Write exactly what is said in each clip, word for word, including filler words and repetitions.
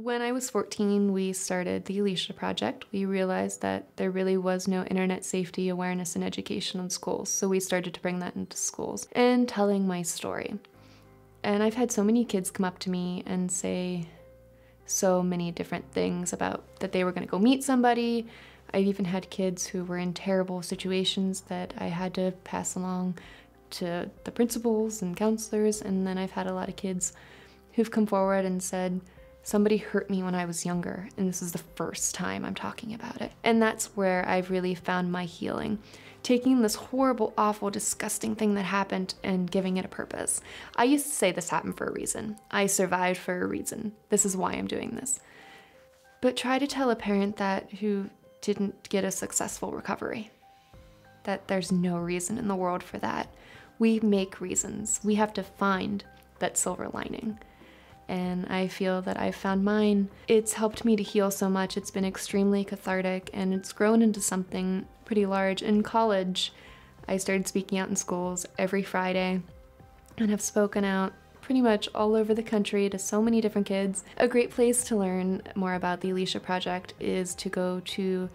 When I was fourteen, we started the Alicia Project. We realized that there really was no internet safety awareness and education in schools, so we started to bring that into schools and telling my story. And I've had so many kids come up to me and say so many different things about that they were going to go meet somebody. I've even had kids who were in terrible situations that I had to pass along to the principals and counselors, and then I've had a lot of kids who've come forward and said, somebody hurt me when I was younger, and this is the first time I'm talking about it. And that's where I've really found my healing. Taking this horrible, awful, disgusting thing that happened and giving it a purpose. I used to say this happened for a reason. I survived for a reason. This is why I'm doing this. But try to tell a parent that who didn't get a successful recovery. That there's no reason in the world for that. We make reasons. We have to find that silver lining. And I feel that I've found mine. It's helped me to heal so much. It's been extremely cathartic, and it's grown into something pretty large. In college, I started speaking out in schools every Friday and have spoken out pretty much all over the country to so many different kids. A great place to learn more about the Alicia Project is to go to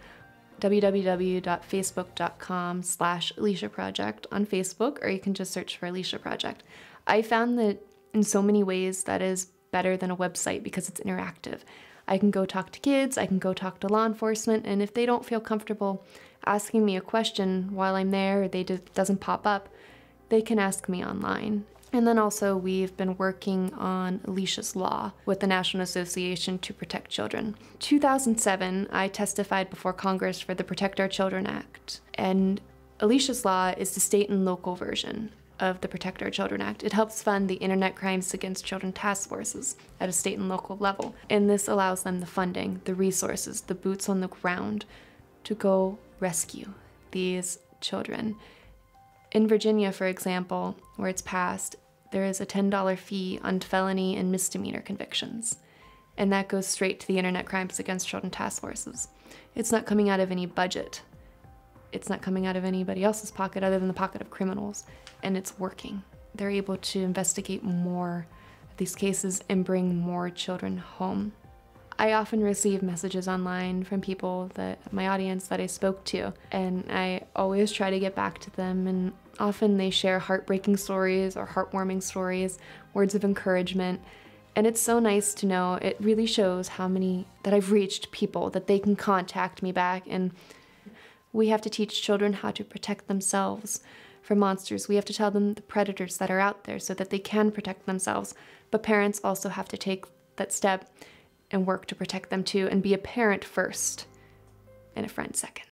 w w w dot facebook dot com slash Alicia Project on Facebook, or you can just search for Alicia Project. I found that in so many ways that is better than a website because it's interactive. I can go talk to kids, I can go talk to law enforcement, and if they don't feel comfortable asking me a question while I'm there, or they just doesn't pop up, they can ask me online. And then also we've been working on Alicia's Law with the National Association to Protect Children. two thousand seven, I testified before Congress for the Protect Our Children Act, and Alicia's Law is the state and local version of the Protect Our Children Act. It helps fund the Internet Crimes Against Children Task Forces at a state and local level. And this allows them the funding, the resources, the boots on the ground to go rescue these children. In Virginia, for example, where it's passed, there is a ten dollar fee on felony and misdemeanor convictions. And that goes straight to the Internet Crimes Against Children Task Forces. It's not coming out of any budget. It's not coming out of anybody else's pocket other than the pocket of criminals, and it's working. They're able to investigate more of these cases and bring more children home. I often receive messages online from people that my audience that I spoke to, and I always try to get back to them, and often they share heartbreaking stories or heartwarming stories, words of encouragement, and it's so nice to know. It really shows how many that I've reached people that they can contact me back. And we have to teach children how to protect themselves from monsters. We have to tell them the predators that are out there so that they can protect themselves. But parents also have to take that step and work to protect them too, and be a parent first and a friend second.